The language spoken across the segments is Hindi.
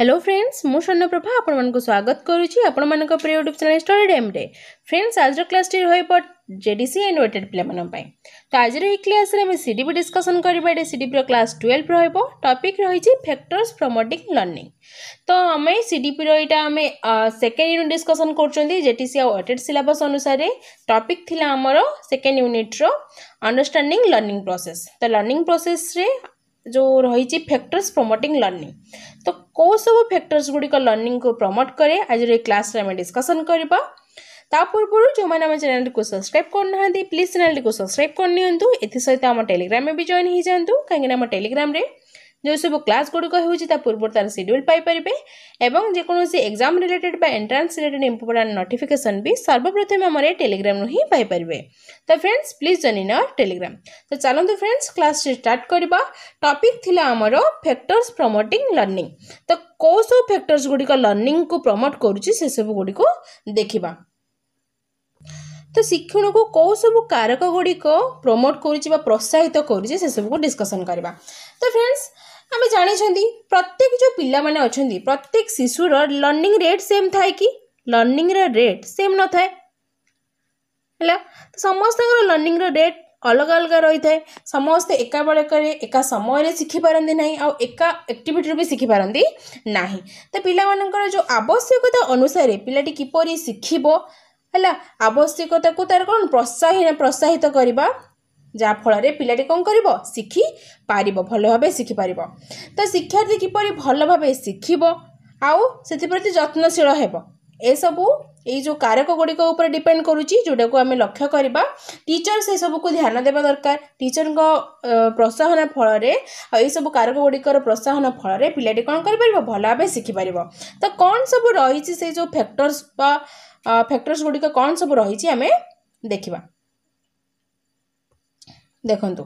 हेलो फ्रेंड्स मु स्वर्णप्रभा आपन स्वागत करुच्ची आपण प्रिय यूट्यूब चैनल स्टडीडेम। फ्रेंड्स आज क्लास टी रही जेटीसी एंड ओटेट पिला मन पाए। तो आज क्लास में सीडीपी डिस्कसन करवा। सीडीपी क्लास 12 रहिबो। टॉपिक रही फैक्टर्स प्रमोटिंग लर्निंग। तो आम सीडीपी यहाँ आम सेकेंड यूनिट डिस्कसन कर जेटीसी और ओटेट सिलेबस अनुसार। टॉपिक थी आमर सेकेंड यूनिट रो अंडरस्टैंडिंग लर्निंग प्रोसेस। तो लर्निंग प्रोसेस रे जो रही फैक्टर्स प्रमोटिंग लर्निंग। तो कौ सब फैक्टर्स गुड़िक लर्निंग को प्रमोट करे आज क्लास में डिस्कसन करवा। ता पूर्व जो मैंने आम चैनल को सब्सक्राइब करना प्लीज चैनल को सब्सक्राइब करनी। एसत आम टेलीग्राम में भी जॉइन हो जातु कहीं आम टेलीग्राम में जो सब क्लास गुड़िक हो पूर्व तार शेड्यूल पाइपर एवं जेकोसी exam related entrance related important notification भी सर्वप्रथम आम टेलीग्राम ही पाइपर। तो friends please join in our Telegram. तो चलते फ्रेंड्स क्लास स्टार्ट करवा। टॉपिक थिला आमर फैक्टर्स प्रमोटिंग लर्निंग। तो कौ सब फैक्टर्स गुड़िक लर्निंग को प्रमोट करुच्ची से सब गुड़ी देखा। तो शिक्षण को कौ सब कारक गुड़िक प्रमोट कर प्रोत्साहित करुच्ची से सब डिस्कसन करवा। तो फ्रेंड्स आम जानी प्रत्येक जो पिला माने अच्छी प्रत्येक शिशुर लर्निंग रेट सेम थाए कि लर्निंग रेट सेम न थाए है। तो समस्त लर्निंग रेट अलग अलग रही थाए। समस्ते एका बड़क एका समय शिखिपारती ना आका एक्टिविटी भी शिखिपारती ना। तो पिला मानकर जो आवश्यकता अनुसार पिलाटी किपरि शिखिबो है आवश्यकता को तार कौन प्रोत्साहित करवा जहाँफल पिलाटी कौन कर शिखि पार भल भाव शिखिपार। तो शिक्षार्थी किपर भल भाव शिखब आती जत्नशील होसबू यो कारक गुड़िक डिपेंड करुच्ची जोटा को आम लक्ष्य करवा। टीचर से सब को ध्यान देवा दरकार। टीचर प्रोत्साहन फल सब कारक गुड़िक प्रोत्साहन फल पिलाटी कौन कर भल भाव शिखिपार। तो कौन सब रही से जो फैक्टर्स गुड़िक कौन सब रही आम देखा। देखंतु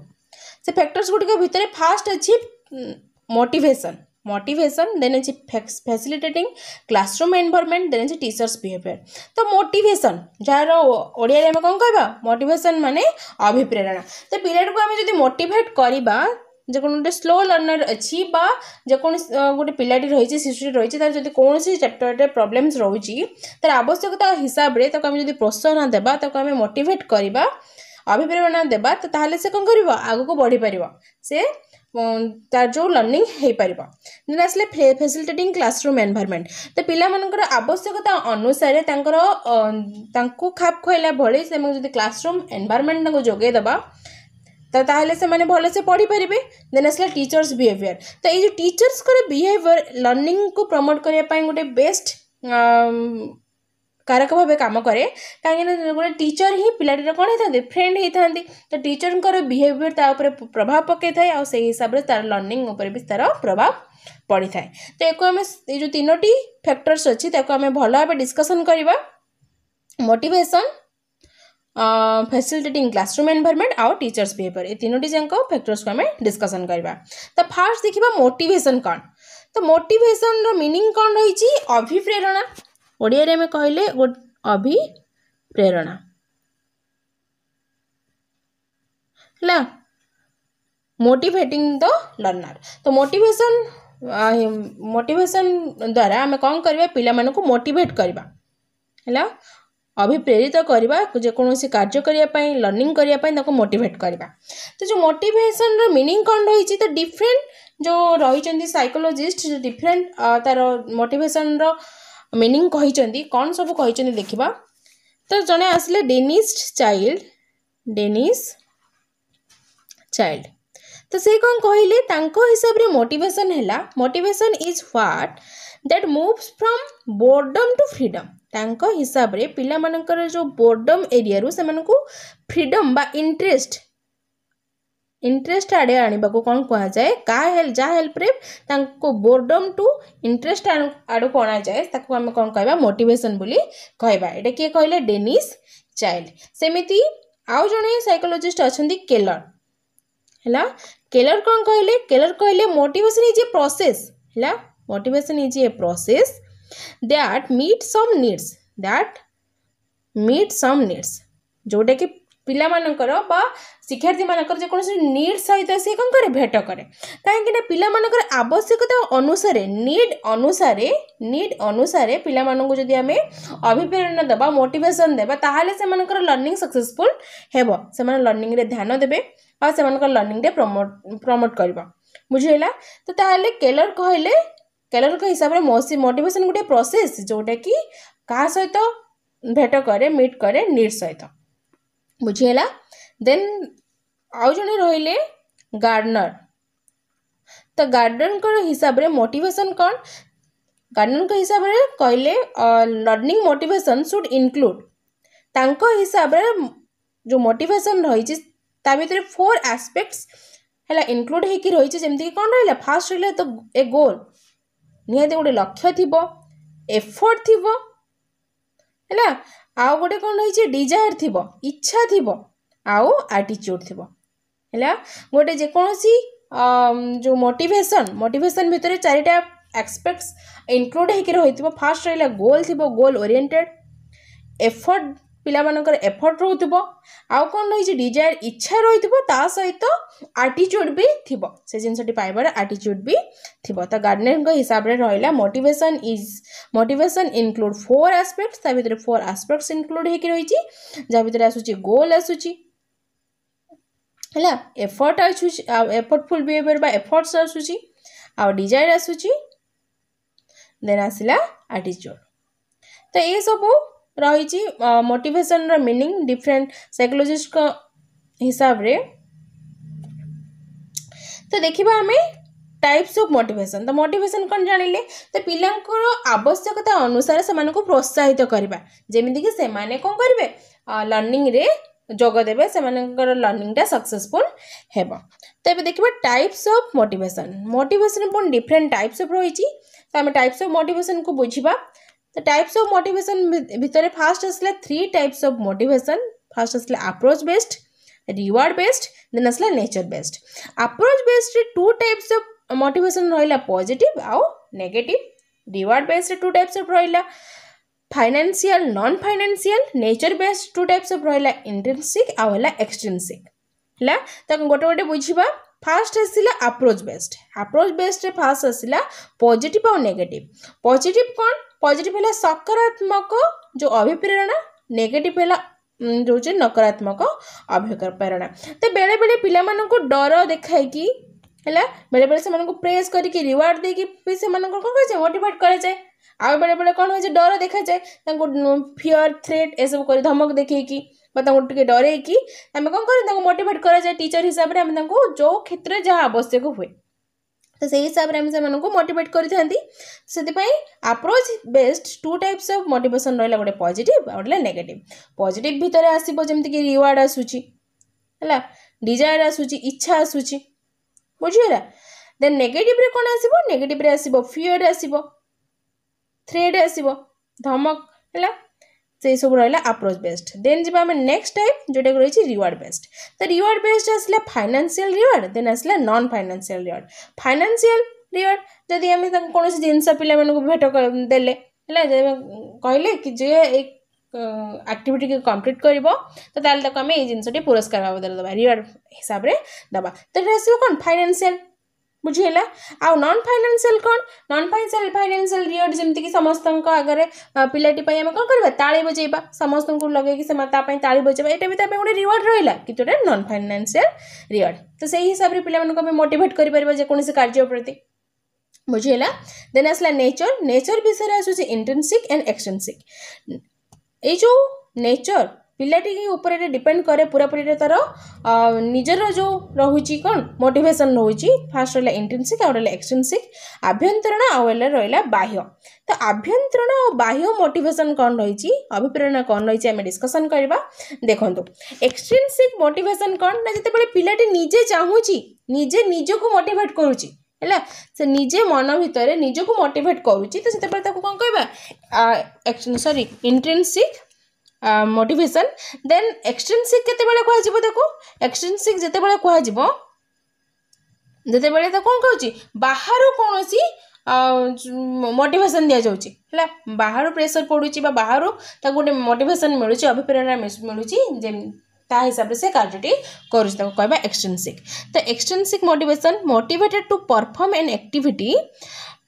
से फैक्टर्स गुड़िक भितर फास्ट अच्छी मोटिवेशन देन अच्छी फैसिलिटेटिंग क्लासरूम एनवायरनमेंट देन अच्छी टीचर्स बिहेवियर। तो मोटिवेशन जार ओडिया में कौन कहबा मोटिवेशन माने अभिप्रेरणा। तो पिलाट को आम जब मोटिवेट करवा जेकोन गोटे स्लो लर्नर अच्छी बा जेकोन गोटे पिलाटी रही शिशुटी रही तार जब कौन सी चैप्टर प्रॉब्लम्स रोचे तार आवश्यकता हिसाब से जब प्रोत्साहन देवा आम मोटिवेट करवा अभिप्रेरणा देवा तो ताहले से कौन कर आग को बढ़ी पार से तार जो लर्निंग हो पार। दिन आसले फैसिलिटेटिंग क्लासरूम एनवायरनमेंट। तो पिला मानकर आवश्यकता अनुसार खाप खुआला भले जब क्लासरूम एनवायरनमेंट जोगेदेबा तो ताहले से माने भले से पढ़ी पारे। देन आसला टीचर्स बिहेवियर। तो ये टीचर्स बिहेवियर लर्निंग को प्रमोट करने गोटे बेस्ट कारक भाव कम कै कहीं गोटे टीचर ही पिलाटीर कौन होता फ्रेंड होता। तो टीचर बिहेवियर तापर प्रभाव पकई थाए और से हिसाब से तार लर्निंग उपर भी तार प्रभाव पड़ी थाए। तो एक आम जो तीनोटी फैक्टर्स अच्छी आम भल भाव डिस्कसन करवा। मोटिवेशन फैसिलिटेटिंग क्लासरूम एनवायरनमेंट आउ टीचर्स बिहेवियर ये तीनोटी जाक फैक्टर्स को आम डिस्कसन करवा। तो फास्ट देखा मोटिवेशन कौन। तो मोटिवेशन रो मीनिंग कौन रही अभिप्रेरणा। ओडिया में कहले अभिप्रेरणा है मोटिवेटिंग द लर्नर। तो मोटिवेशन द्वारा आम कौन करवा पिला मानकु मोटिवेट करवा है अभिप्रेरित करवा जेकोसी कार्य करने लर्निंग करने मोटिवेट करवा। तो जो मोटिवेशन रो मीनिंग कौन रही। तो डिफरेंट जो रही साइकोलॉजिस्ट डिफरेंट तार मोटिवेशन रो मीनिंग कहते कौन सब कहते देखा। तो जने आसले डेनिस चाइल्ड। तो से कौन कहले हिसाब रे मोटिवेशन है motivation is what that moves from boredom to freedom. तांको हिसाब रे पिला मानकर जो बोर्डम एरिया रु से मानकु फ्रीडम बा इंटरेस्ट आड़े आने को कौन कह जाए का हेल्प जहाँ हेल्प रे तांको बोर्डम टू इंटरेस्ट आड़ को अणा जाए ताको आम कौन कहवा मोटिवेशन बोली कहवा। एटा किए कहले डेनिस चाइल्ड। सेमिति आउ जने साइकोलॉजिस्ट अछंती केलर हैला। केलर कहले मोटिवेशन इज ए प्रोसेस हैला motivation is a process that meet some needs जोटा कि पिलामानकर बा शिक्षार्थी मानकर जे कोनसे नीड सहित से कम करे भेट करे काहेकि पिलामानकर आवश्यकता अनुसार नीड अनुसार पिलामानंकु जदि आमे अभिप्रेरणा देबा मोटिवेशन देबा ताहाले से मानकर लर्निंग सक्सेसफुल हेबो से मान लर्निंग रे ध्यान देबे आ से मानकर लर्निंग रे प्रमोट करबा बुझिला। तो ताहाले केलर को हिसाब रे मोटिवेशन गुटे प्रोसेस जोटा कि का सहित भेट करे मीट करे नीड सहित बुझेला। देन आउ जने रहिले गार्डनर। तो गार्डनर को हिसाब रे मोटिवेशन कौन गार्डनर के हिसाब रे कहले लर्निंग मोटिवेशन शुड इंक्लूड तांको हिसाब रे जो मोटिवेशन रही छि ता भीतर 4 एस्पेक्ट्स हैला इंक्लूड हे कि रही छि जेमति कोन रहिला फर्स्ट रहिले तो ए गोल निहाते गोटे लक्ष्य थिबो एफर्ट थिबो हैला आउ गोटे कौन रही डिजायर थी इच्छा थी आउ एटीट्यूड थी गोटे जेकोसी जो मोटिवेशन भितर चारिटा एक्सपेक्ट्स इनक्लूड होकर रही थी। फास्ट रहा गोल थी गोल ओरिएंटेड एफर्ट पिला मानकर एफर्ट रोथ आउ कौन रही डिजायर इच्छा रही सहित एटीट्यूड भी थी से जिनटी पाइबार एटीट्यूड भी थी। तो गार्डनर हिसाब से रहा मोटिवेशन इनक्लूड 4 एस्पेक्ट्स ता भीतर 4 एस्पेक्ट्स इनक्लूड होकर रही जहाँ भितर आसूची गोल आसूची है एफर्ट आसूची एफर्टफुल बिहेवियर बा एफर्ट्स आसूची आ डिजायर आसूची देन आसला एटीट्यूड। तो ये सब रही मोटिवेशन रा मीनिंग डिफरेंट साइकोलॉजिस्ट का हिसाब रे। तो देखिबा हमें टाइप्स ऑफ मोटिवेशन। तो मोटिवेशन कौन जानिले तो पिलांकर आवश्यकता अनुसार से मानको प्रोत्साहित करबा जेमिति कि से माने कोन करबे लर्निंग रे जोग देबे से मानकर लर्निंग टा सक्सेसफुल हेबो। तो एबे देखिबा टाइप्स ऑफ मोटिवेशन। मोटिवेशन पण डिफरेंट टाइप्स ऑफ रही छि तो हमें टाइप्स ऑफ मोटिवेशन को बुझीबा। तो टाइप्स ऑफ मोटिवेशन भितर फास्ट असला 3 टाइप्स ऑफ मोटिवेशन। फास्ट असला approach based reward based then असला नेचर बेस्ड। अप्रोच बेस्ड रे 2 टाइप्स ऑफ मोटिवेशन रहला पॉजिटिव आउ नेगेटिव। रिवार्ड बेस्ड रे 2 टाइप्स ऑफ रहला financial non financial. Nature based 2 types of रहला इंट्रिंसिक आउ हला एक्सट्रिंसिक हला। तो गोटे गोटे बुझीबा। फास्ट आसला अप्रोच बेस्ड। अप्रोच बेस्ड रे फास्ट आसला पॉजिटिव आउ नेगेटिव। पॉजिटिव कौन पॉजिटिव है सकारात्मक जो अभिप्रेरणा नेगेटिव है जो नकारात्मक अभिप्रेरणा। तो बेले बेले पिला मानको डर देखाई कि है बेले बेले से प्रेस करके रिवार्ड देकी भी से मानको कोन कर जाए मोटिवेट करे जाए आ बेले बेले कोन हो जे डर देखा जाए तांको फियर थ्रेट ए सब कर धमक देखे कि डरे कि आम कौन कर मोटिवेट करा जाए टीचर हिसाब से जो क्षेत्र जहाँ आवश्यक हुए तो सही हिसाब से मोटिवेट करें। Approach based 2 types of motivation रहा गोटे पॉजिटिव और गोटे नेगेटिव। पॉजिटिव भितर आसो जमीक रिवार्ड आसूची है डिजायर आसूची इच्छा आसूची बुझीगला। देन नेगेटिव कौन आसो नेगेटिव आसो फियर आसो थ्रेड आसो धमक है से सब रहा अप्रोच बेस्ड। देन जब हमें नेक्स्ट टाइप जोटा रही रिवार्ड बेस्ड। तो रिवार्ड बेस्ड आसला फाइनेंशियल रिवार्ड देन आसला non financial reward. Financial reward जदि आम कौन जिनस पे भेट देले कहले कि जे एक एक्टिविटी के कंप्लीट करिवो तो ताले तक हमें ए जिनसटी पुरस्कार बदल दबा रिवार्ड हिसाब रे दबा। तो आसो कौन फाइनेंशियल बुझीला। आउ नॉन फाइनेंशियल कौन नॉन फाइनेंशियल फाइनेंशियल रिवार्ड जमती कि समस्त आगे पिलाटी आम कौन करवा ताली बजेबा समस्त को लगे कि ताली बजेबा ये भी गोटे रिवार्ड रहा कि नॉन फाइनेंशियल रिवार्ड। तो सही हिसाब से पिला मोटिवेट करेकोसी कार्य प्रति बुझीला। देन आसला नेचर। नेचर विषय आसूसी इंट्रिंसिक एंड एक्सट्रिंसिक। ये जो नेचर पिलाटी उपर डिपेंड करे पूरापूरी तार निजर जो रही कौन मोटिवेशन रोचे। फास्ट रहा इंट्रिंसिक आउ रहा एक्सट्रिंसिक आभ्यंतरण आउ रहा बाह्य। तो आभ्यंतरण और बाह्य मोटिवेशन कौन रही अभिप्रेरणा कौन रही आम डिस्कसन करवा। देखो एक्सट्रिंसिक मोटिवेशन कौन ना जिते पिलाटी निजे चाहूँगी निजे निजको मोटिवेट करुच्ची है निजे मन भितर निजक मोटिवेट करुच्ची तो से कौन कह सरी इंट्रिंसिक मोटिवेशन। देन एक्सट्रिंसिक केतेबेले कहजिबो देखो एक्सट्रिंसिक जेतेबेले कहजिबो जेतेबेले त कोन कहउची बाहरो कोनोसी मोटिवेशन दिया जाउची हला बाहरो प्रेशर पडुची बा बाहरो त गोटे मोटिवेशन मिलुची अभिप्रेरणा मिलुची जे हिसाब से कार्यटी करूँ कह एक्सट्रिनसिक। तो extrinsic motivation motivated to perform an activity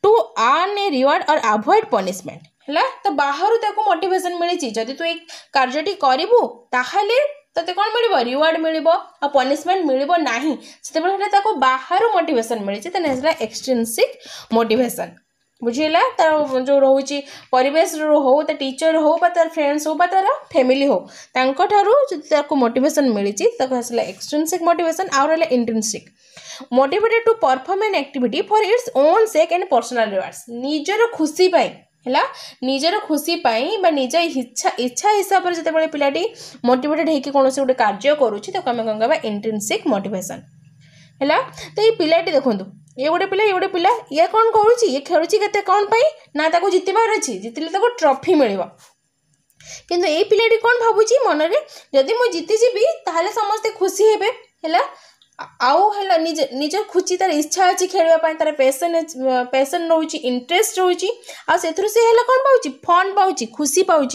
to earn a reward और अवॉइड पनिशमेंट है। तो बाहर ताको मोटिवेशन मिली जदि तू एक कार्यटी करू ताहले तेते कौन मिल रिवार्ड मिल आ पनिशमेंट मिल ना से बाहर मोटिवेशन मिली है एक्सट्रिनसिक मोटिवेशन। बुझेगा तार जो रोचे परिवेश हो टीचर हो तार फ्रेंड्स हो तार फैमिली हो ताको मोटिवेशन मिली एक्सट्रिनसिक मोटिवेशन। और है intrinsic motivated to perform an activity for its own sake and personal rewards निजर खुशी है निजर खुशी निज इच्छा इच्छा हिसाब से जो पाटी मोटिवेटेड होकर कौन से गोटे कार्य करें इंट्रिनसिक मोटिवेशन है। तो ये पाटी देखो ये गोटे पिला ये कौन करूँ ये खेलुची केते कौन पाई ना ताको जितबार अच्छी जितले ताको ट्रॉफी मिल कि पिलाटी कौन भावुची मनरे जदि मु जीतिजी ताहले समस्ते खुशी हेबे है आउ है निज खुशी तार इच्छा अच्छी खेलवाई तार पैसन रोची इंटरेस्ट रोची आ से कौन पाऊँ फन पाऊँ खुशी पाऊँ।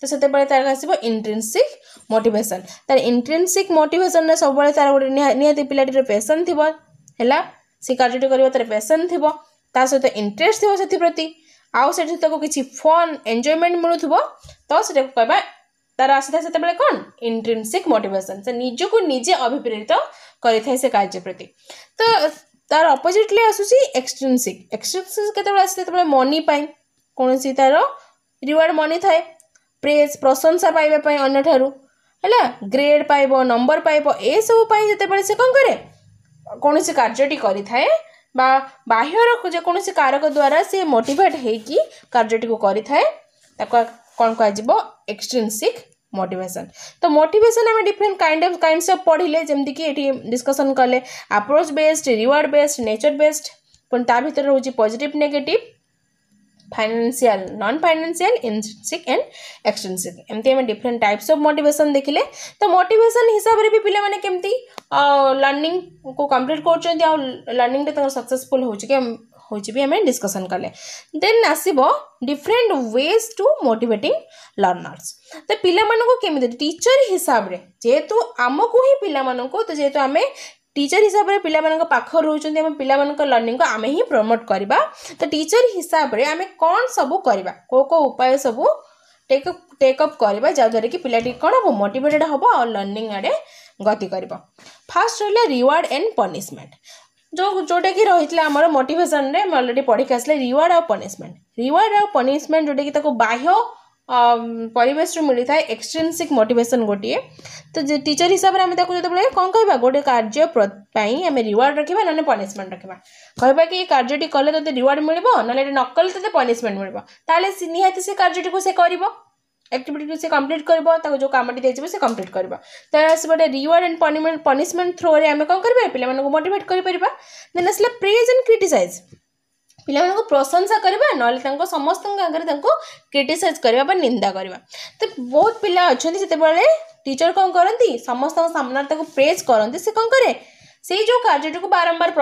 तो से तार आस इंट्रिनसिक मोटिवेशन। तार इंट्रिनसिक मोटिवेशन सब तार गोटे निहाती पिलाटीर पैसन थी है से कार्यटी करवा तार पैसन थी सहित इंटरेस्ट थी से प्रति आउ से किसी फन एंजॉयमेंट मिलू तो कह तार आसी था कौन इंट्रिनसिक मोटिवेशन से निजक निजे अभिप्रेरित कर कार्य प्रति। तो तार अपोजिटली आसूसी एक्सट्रिनसिक। एक्सट्रिनसिक केतबेले मनी पाई कौन सी तार रिवार्ड मनी थाए प्रेज प्रशंसा पाइबापी अन्न ठारू है ग्रेड पाइब नंबर पाइब ए सबूत जिते से कौन करे कौन से कार्यटी करें बाह्यर जेकोण कारक द्वारा से मोटिवेट होगी कार्यटी को करें कौन कह एक्सट्रिनसिक मोटिवेशन। तो मोटिवेशन आम डिफरेंट काइंड्स ऑफ पढ़ले जमती कि ये डिस्कसन कले approach based reward based nature based पुणा भर रोचे positive negative financial non financial intrinsic and extrinsic एमती हमें डिफरेंट टाइप्स ऑफ मोटिवेशन देखिले। तो मोटिवेशन हिसाब से भी पिला माने केमती लर्निंग को कंप्लीट कर लर्निंग सक्सेसफुल हो हमें डिस्कशन कले। देन आसीबो different ways to motivating learners. तो पिला मानको केमती टीचर हिसाब रे जेतु हमको ही पिला मानको तो जेतु हमें टीचर हिसाब से पिला पाख रोचन आम पिला लर्निंग को आम ही प्रमोट करवा। तो टीचर हिसाब से आम कौन सबू करवा को उपाय सबू टेकअप करवा जहाँद्वारा कि पिलाटी कौन हम मोटिवेटेड हम और लर्निंग आड़े गति कर। फास्ट रहा रिवार्ड एंड पनिशमेंट जोटा कि रही आमर मोटिवेशन में अलरेडी पढ़ी आसले रिवार्ड और पनिशमेंट। रिवार्ड और पनिशमेंट जोटा कि बाह्य परिवेश मिली था एक्सट्रिनसिक मोटिवेशन गोटे। तो टीचर हिसाब से जो कौन कह गोटे कार्य आम रिवार्ड रखा ना पनिशमेंट रखा कह कि कार्यटी कले तो रिवार्ड मिल ना नकल तो पनिशमेंट मिले निहाती से कार्यटी को एक्टिविटी से कंप्लीट कर जो कमटी दीजिए से कंप्लीट कर। तो गोटे रिवार्ड एंड पनिशमेंट थ्रो रे आम कौन कर पे मोटिवेट कर। प्रेज एंड क्रिटिसाइज पिला मानको प्रशंसा करवा ना समस्त आगे क्रिटिसाइज करवा निंदा करवा। तो बहुत पिला अच्छा से टीचर कौन करती समस्त सामने प्रेज करती से कौन करे से जो कार्यटी को बारंबार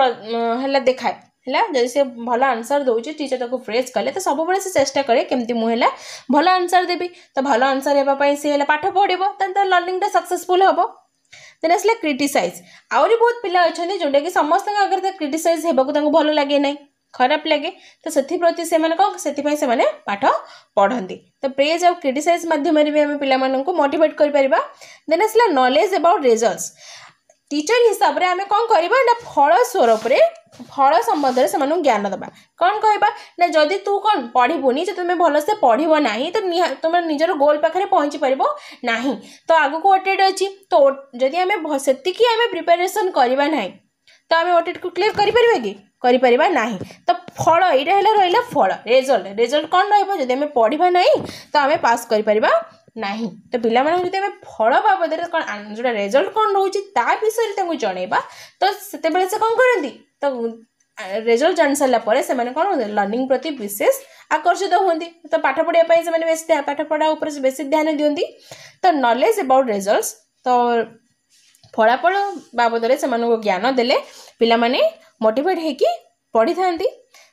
है देखाए है जब से भल आंसर दौर टीचर तक प्रेज कले तो सब से चेष्टा करे केमती मुझे भल आंसर देवी। तो भल आंसर होगापी सी पाठ पढ़व तो लर्निंगटा सक्सेसफुल हम। देन आसला क्रिटिसाइज आहरी बहुत पिला अच्छा जोटा कि समस्त आगे क्रिटिसाइज होगा भल लगे ना खराब लगे तो से प्रति से कौन से पाठ पढ़ती। तो प्रेज और क्रिटिसाइज मध्यम भी आम पिला मोटिवेट कर। देन आसला नॉलेज अबाउट रिजल्ट्स टीचर हिसाब से आम कौन करवा फल स्वरूप फल संबंध में से ज्ञान दबा कौन कहवा ना जदि तू कौन पढ़वुनि तुम्हें भलसे पढ़व ना तो तुम निजर गोल पाखे पहुँची पार ना तो आग को ओटेट अच्छी तो जदि आम से आम प्रिपेरेसन करवा ना तो आम ओटेट को क्लियर करें कि करें ना। तो फल यहाँ रहा फल रिजल्ट रिजल्ट कौन रही आम पढ़ा ना तो आम पास कर नहीं। तो पिला माने फल बाबद कौन जो रिजल्ट कौन रोचे ता विषय जनवा तो से कौन करती तो रिजल्ट जान सारापर से कौन लर्निंग प्रति विशेष आकर्षित होती तो पाठ पढ़ाई से बेस पाठ पढ़ा उपर से बेस ध्यान दिखती। तो नॉलेज अबाउट रिजल्ट्स तो फलाफल बाबद ज्ञान देले पिला माने मोटिवेट होगी पढ़ी था।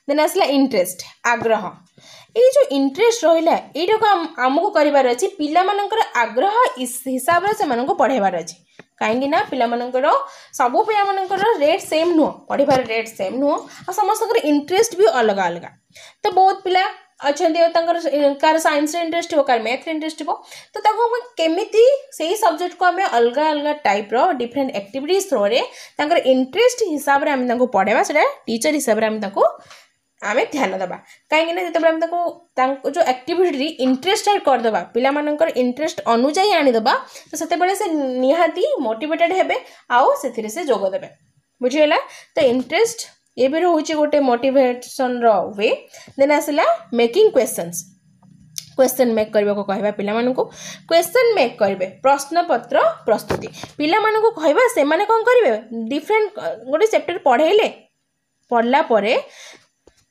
देन आसला इंटरेस्ट आग्रह ये जो इंटरेस्ट रहा यहाँ आमको करार अच्छे पिला आग्रह हिसाब से पढ़ाबार अच्छे कहीं पाला सब पिला मानकर रेट सेम नुह पढ़ार रेट सेम नुह आ समस्त इंटरेस्ट भी अलग अलग तो बहुत पिला अच्छा कार साइंस इंटरेस्ट हो कार मैथ इंटरेस्ट हो तो केमिति सही सब्जेक्ट को आम अलग अलग टाइप रो डिफरेंट एक्टिविटीज थ्रो रे इंटरेस्ट हिसाब रे आम पढ़ावा से टीचर हिसाब रे आम ध्यान दबा कहीं जो एक्टिविटी इंटरेस्ट एड करदे पिला मानकर इंटरेस्ट अनुजाई आनीदबा तो से निहाती मोटिवेटेड हेबे आउ से जोगदेवे बुझीगला। तो इंटरेस्ट ये भी रोचे गोटे मोटिवेशन रो वे देन आसला मेकिंग क्वेश्चंस क्वेश्चन मेक करबा को कहबा पिला मानको क्वेश्चन मेक करबे प्रश्नपत्र प्रस्तुति पिला मानको कहबा से माने कोन करबे डिफरेंट गोटे चैप्टर पढ़ेले पढ़ला परे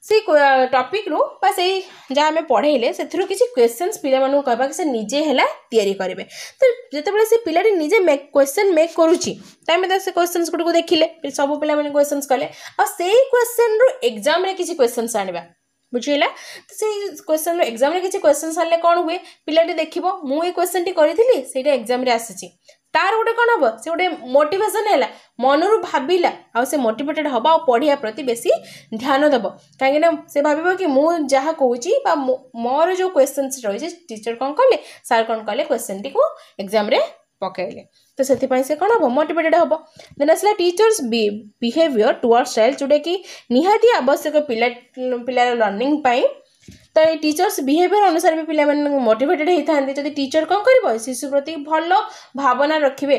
से टॉपिक रो बा से जा हमें पढ़ेले से थ्रू किसी क्वेश्चंस पिला मानको कहबा के से निजे हला तयारी करबे। तो जेतेबेले से पिलाडी निजे मेक क्वेश्चन मेक करूची टाइम में से क्वेश्चन गुड को देखिले सब पिला माने क्वेश्चन कले और से क्वेश्चन रो एग्जाम रे किसी क्वेश्चन आनिबा बुझिला। तो से क्वेश्चन रो एग्जाम रे किसी क्वेश्चन आले कोन हुए पिलाडी देखिबो मु ए क्वेश्चन टी करिथिली सेटा एग्जाम रे आसीची तार गोटे कोन हबो से गोटे मोटिवेशन हैला मन रु भाबिला आ से मोटिवेटेड हबा और पढ़िया प्रति बेसी ध्यान दबो काहे ना से भाबिबो कि मु जहा कहूची बा मोर जो क्वेश्चंस रहि छै टीचर कोन कले सर कोन कले क्वेश्चन टी को एग्जाम रे पकड़े तो से कौन हम मोटिवेटेड हम। देन आसला टीचर्स बिहेवियर टुवर्ड्स चाइल्ड जोटा कि निहाती आवश्यक पिला पिलार लर्निंग पाई तो ये टीचर्स बिहेवियर अनुसार भी पिला मोटिवेटेड होता जब टीचर कौन कर शिशु प्रति भल भावना रखिए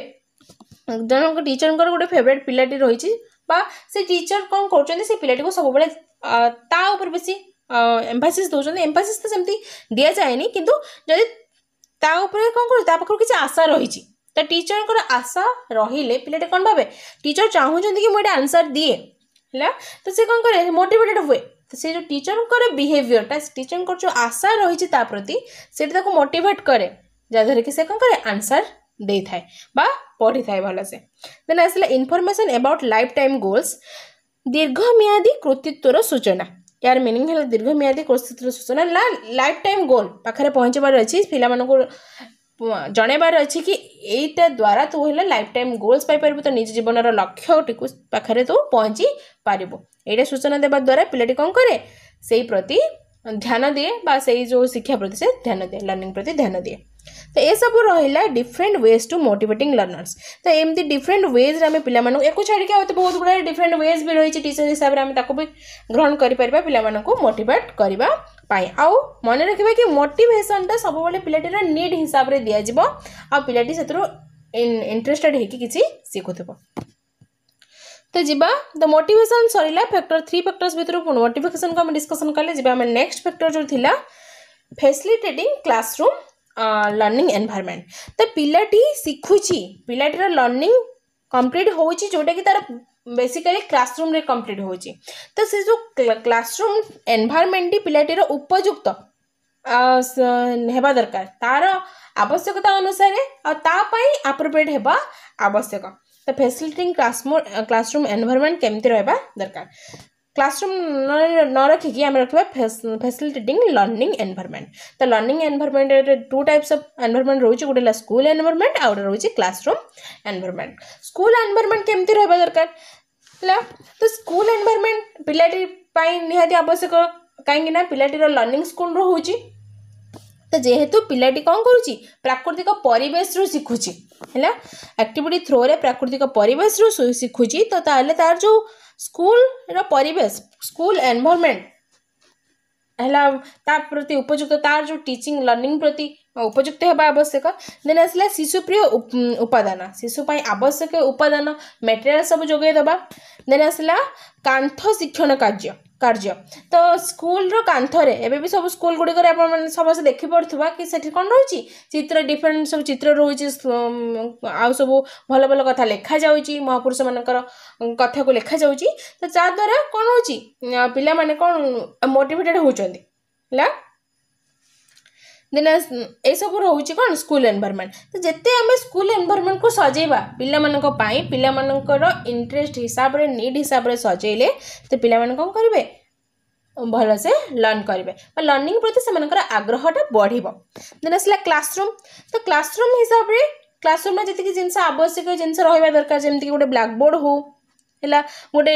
जन टीचर गोटे फेवरेट पिलाटी रही से टीचर कौन कर पिलाटी को सब बेले बेस एम्फासिस दौरान एम्फासिस तो सेमती दि जाए कि ता उपरे कौन कर किसी आशा रही तो टीचर को आशा रही पिलाटे कौन भावे टीचर चाहूँ कि मुझे आंसर दिए है तो सी कौन करे मोटिवेटेड हुए तो से जो टीचर को बिहेवियरटा टीचर को जो आशा रही प्रति से मोटिवेट करे जहाँद्वारा कि कौन करे आंसर दे थाए बा पढ़ी थाए भलसे। देन आसला information about life time goals दीर्घमियादी कृतित्वर सूचना यार मीनिंग है दीर्घमियादी कृतित्व सूचना लाइफ टाइम गोल पाखे पहुँचबार अच्छी पिला जनबार अच्छे कि यहीटा द्वारा तू है लाइफ टाइम गोल्स पाइपर तो निज जीवन लक्ष्यटी पाखे तू पहुँची पारू यहाँ सूचना देवा द्वारा पिलाटी कौन कै से प्रति ध्यान दिए बा से जो शिक्षा प्रति से ध्यान दिए लर्निंग प्रति ध्यान दिए। तो ये सब रहा different ways to motivating learners तो एमती डिफरेंट वेज आम पिला को छाड़ी आते बहुत गुड़ा डिफरेंट वेज भी रही है टीचर हिसाब से आम भी ग्रहण करें पिला मोटिवेट करने आउ मन रखा कि मोटिवेशनटा सब बेले पिलाटीर नीड हिसाब से दिज्व आ पिलाटी से इंटरेस्टेड होगी शिखुव। तो जीवा द मोटिवेशन सरिला फैक्टर थ्री फैक्टर्स भितर मोटिवेशन को डिस्कशन कले जीवा हम नेक्स्ट फैक्टर जो थिला फैसिलिटेटिंग क्लासरूम लर्निंग एनवायरनमेंट तो पिलाटी शिखुची पिलाटीर लर्निंग कंप्लीट होउची जोटा कि तार बेसिकली क्लासरूम रे कंप्लीट होउची तो से जो क्लासरूम एनवायरनमेंट पिलाटीर उपयुक्त हेबा दरकार तार आवश्यकता अनुसार आ तापाई एप्रोप्रिएट हेबा आवश्यक तो फैसिलिटेटिंग क्लासरूम एनवायरनमेंट केमती रहबा दरकार क्लासरूम न रखिकी आम रखा फैसिलिटेटिंग लर्निंग एनवायरनमेंट तो learning environment two types of environment रोचे गोटे स्कूल एनवायरनमेंट आउ रोचे क्लासरूम एनवायरनमेंट स्कूल एनवायरनमेंट केमती रहबा दरकार तो स्कूल एनवायरनमेंट पिलाटी पाई निहाती आवश्यक कहीं पिलाटीर लर्निंग स्कूल रोचे तो जेहेतु पिलाटी कौन करुची प्राकृतिक परिवेश रु शिखुची है एक्टिविटी थ्रो रे प्राकृतिक परिवेश रु शिखुची तो ताले तार जो स्कूल रो परिवेश स्कूल एनवायरनमेंट हैला ता प्रति उपयुक्त तार जो टीचिंग लर्निंग प्रति उपयुक्त होगा आवश्यक। देन आसला शिशुप्रिय उपादान शिशुपाई आवश्यक उपादान मटेरियल सब जोगे दबा। देन आसला कांथ शिक्षण कार्य कार्य तो स्कूल रो कांथरे एबे भी सब स्कूल गुड़ी करे आपण माने समस्त देखि पड़थुवा कि सेठी कोन रहउची चित्र डिफरेंट सब चित्र रहउची आ सब भल भल कथा लेखा जाउची महापुरुष मानकर कथा को लेखा जाउची तो जा द्वारा कोन होउची पिला माने कोन मोटिवेटेड होउचंदी ला। देन ए सब रहउची कोन स्कूल एनवायरनमेंट तो जते हमें स्कूल एनवायरनमेंट को सजेबा पिला मानक पाई पिला मानकर इंटरेस्ट हिसाब रे नीड हिसाब रे सजेले तो पिला माने कोन करबे भलसे लर्न करेंगे लर्निंग प्रति से आग्रहटा बढ़ आसला क्लासरूम। तो क्लासरूम हिसाब से क्लासरूम जी जिन आवश्यक जिन रहा दरकार जमीक गोटे ब्लैकबोर्ड होगा गोटे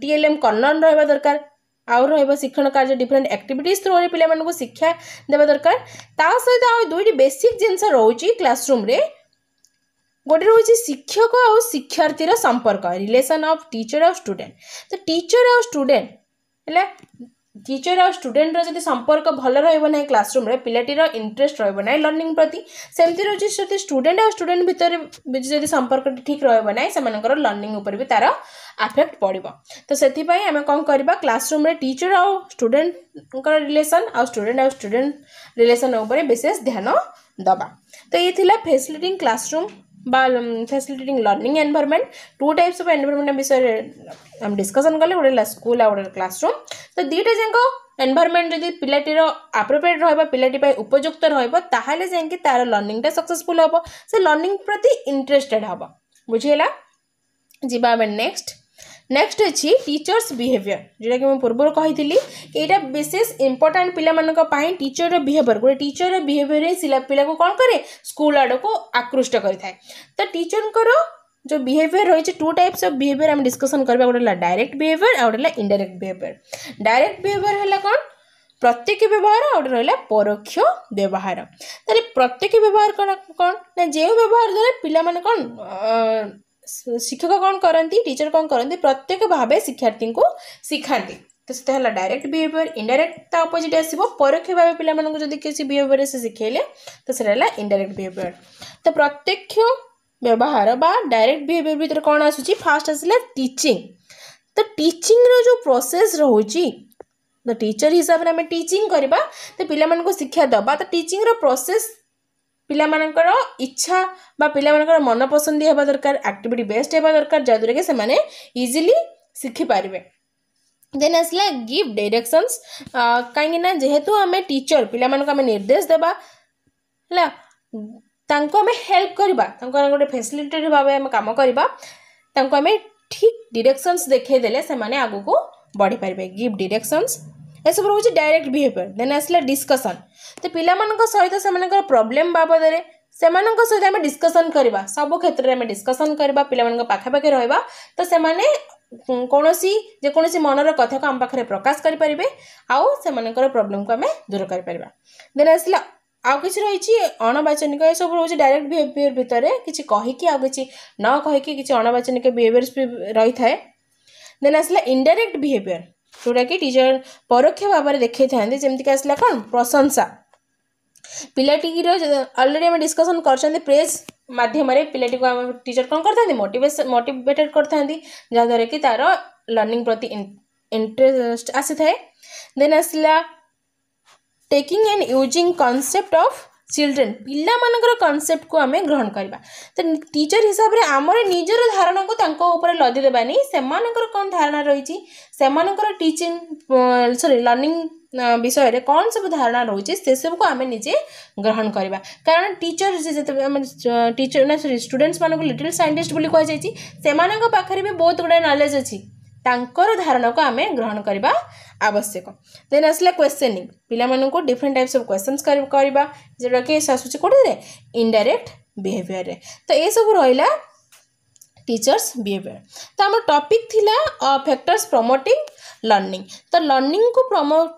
टीएलएम कर्नर रहा दरकार आउ रहा शिक्षण कार्य डिफरेंट एक्टिविटीज थ्रो पे शिक्षा देवा दरकार ता सहित आ दुईटी बेसिक जिनस रोचे क्लासरूम रे गोटे रोचे शिक्षक आ शिक्षार्थीर संपर्क रिलेसन ऑफ टीचर और स्टूडेंट। तो टीचर और स्टूडेंट है टीचर और स्टूडेंट रो संपर्क भल रहा क्लासरूम रे पिलाटीर इंटरेस्ट रहा लर्निंग प्रति सेमती रोचे स्टूडेंट और स्टूडेंट भितर जो संपर्क ठीक रहा से लर्निंग उपर भी तार अफेक्ट पड़ो। तो से आम कौन करवा क्लासरूम रे टीचर और स्टूडेंट रिलेसन और स्टूडेंट रिलेसन उपर विशेष ध्यान दबा। तो ये facilitating classroom facilitating learning environment two types of environment विषय हम डिस्कशन कले गोटे स्कूल और गोटे क्लासरूम। तो दीटा जाक एनवायरनमेंट जब पिलाटीर एप्रोप्रिएट रहा पिलाटी उपयुक्त रहा तार लर्निंगटा सक्सेसफुल हम से लर्निंग प्रति इंटरेस्टेड हम बुझीगला। जीवा नेक्स्ट नेक्स्ट अच्छी टीचर्स बिहेवियर जोटा कि पूर्व कही एटा विशेष इंपोर्टेंट पाई टीचर बिहेवियर गोटे टीचर बिहेवियर ही पिला को कौन करे स्कूल आड़ को आकृष्ट करि थाए। तो टीचर को जो बिहेवियर रही टू टाइप्स ऑफ बिहेवियर हम डिस्कशन करबा गोटे डायरेक्ट बिहेवियर और गोटे इनडायरेक्ट बिहेवियर। डायरेक्ट बिहेवियर है कौन प्रत्यक्ष व्यवहार और रहा परोक्ष व्यवहार। तेरे प्रत्यक्ष व्यवहार कौन ना जो व्यवहार द्वारा पिला माने कौन शिक्षक कौन करती टीचर कौन करती प्रत्येक भाव शिक्षार्थी को सिखाती। तो से डायरेक्ट बिहेवियर इनडायरेक्ट अपोजिट आसो परोक्ष भाव पे किसी बिहेवियर से शिखेले तो सैटा इनडायरेक्ट बिहेवियर। तो प्रत्यक्ष व्यवहार बा डायरेक्ट बिहेवियर भितर कौन आसूसी फास्ट आसला टीचिंग। तो टीचिंग जो प्रोसेस रोची तो टीचर हिसाब से आम टीचिंग करवा तो पे शिक्षा दबा। तो टीचिंग प्रोसेस पिला मानकर इच्छा बा पिला मानकर मन पसंदी होबा दरकार एक्टिविटी बेस्ड होबा दरकार जद्वारा कि सेमाने इजिली शिखि पारिबे। देन आसला गिव डायरेक्शंस कहीं ना जेहेतु आम टीचर पिला मानकर आम निर्देश देबा हला तांको आम हेल्प करबा तांको गोटे फैसिलिटेटर भाबे आम काम करबा तांको आम ठीक डायरेक्शंस देखे देले सेमाने आगु को बढ़ि पारिबे गिव डायरेक्शंस यह सब रोचे डायरेक्ट बिहेवियर। देन आसला डिस्कसन तो पिलामानक सहित सेमानकर प्रॉब्लम बाबद रे सेमानक सहित आम डिस्कसन करवा सब क्षेत्र में आम डिस्कसन करवा पिलामानक पाखा पाखे रहबा तो सेमाने कोनोसी जे कोनोसी मनर कथा को आम पाखे प्रकाश करि परिबे आउ सेमानकर प्रॉब्लम को आम दूर करि परिबा। देन आसला आ किसी रही अणवाचनिक यह सब रोचे डायरेक्ट बिहेवियर भितर किसी कहीकि आ किसी न कहीकि किसी अणवाचनिक बिहेवियर्स भी रही थाए। देन आसला इनडायरेक्ट बिहेवियर जोटा कि टीचर परोक्ष भाव देखे था जमीक आसला कौन प्रशंसा पिलाटी अलरेडी आम डिस्कसन कर प्रेस मध्यम पिलाटी को आम टीचर कौन करते मोटिवेटेड करते जहाँद्वारा कि तार लर्निंग प्रति इंटरेस्ट आसी थाए। देन आसला taking and using concept of children पिला मानकर कॉन्सेप्ट को आम ग्रहण करवा। तो टीचर हिसाब से आमर निजर धारणा को ऊपर लदी देवानी से कौन धारणा रही टीचिंग सॉरी लर्निंग विषय में कौन सब धारणा रही से सब को आम निजे ग्रहण करवा कारण टीचर टीचर ना सॉरी स्टूडेंट्स मानक लिटिल साइंटिस्ट बोली कहुई से पाखे भी बहुत गुड़ाए नॉलेज अच्छी तांकर धारणा को आम ग्रहण करवा आवश्यक। देन आसला क्वेश्चनिंग पिलाମାନଙ୍କୁ डिफरेंट टाइप्स ऑफ क्वेश्चंस करवा जोटा कि आसूसी कोटे इनडायरेक्ट बिहेवियर रे। तो ये सब रहा टीचर्स बिहेवियर। तो आम टॉपिक थिला फैक्टर्स प्रमोटिंग लर्निंग। तो लर्निंग को प्रमोट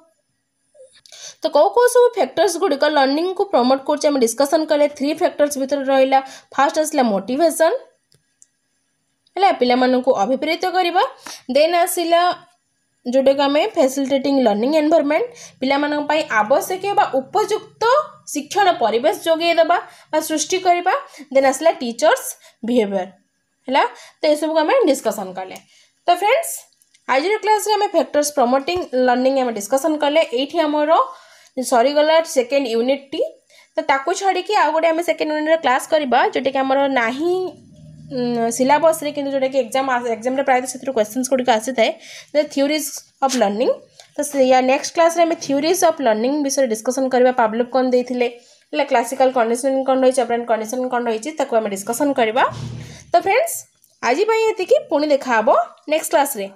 तो कौ कौ सब फैक्टर्स गुड़िक लर्निंग को प्रमोट कर डिस्कसन कले थ्री फैक्टर्स भितर रहा फास्ट आसला मोटिवेशन है पिलाମାନଙ୍କୁ अभिप्रेरित करवा। देन आसला जोटा कि आम फैसिलिटेटिंग लर्निंग एनवायरनमेंट पिलाମାନଙ୍କ ପାଇଁ आवश्यक बा उपयुक्त शिक्षण परिवेश जोगे दबा बा सृष्टि करवा। देन आसला टीचर्स बिहेवियर है तो ये सब आम डिस्कशन कले। तो फ्रेंड्स आज क्लास रे आम फैक्टर्स प्रमोटिंग लर्निंग आम डिस्कशन कले ये आमर सरीगला सेकेंड यूनिट टी। तो ताकू छाड़ी आउ गोटे आम सेकेंड यूनिट क्लास करवा जोटा कि आमर नाही सिलेबस रे कि जोटा कि एग्जाम प्रायत से क्वेश्चन गुड़िक आसी थाए थ्योरीज ऑफ लर्निंग। तो या नेक्स्ट क्लास रे थ्योरीज ऑफ लर्निंग विषय डिस्कशन करवा पाब्लोव कौन देते क्लासिकल कंडीशनिंग कौन रही अपेरेंट कंडीशनिंग कौन रही आम डिस्कशन करवा। तो फ्रेंड्स आज ये पुणी देखा नेक्स्ट क्लास रे।